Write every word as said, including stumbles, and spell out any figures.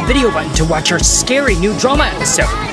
the video button to watch our scary new drama episode.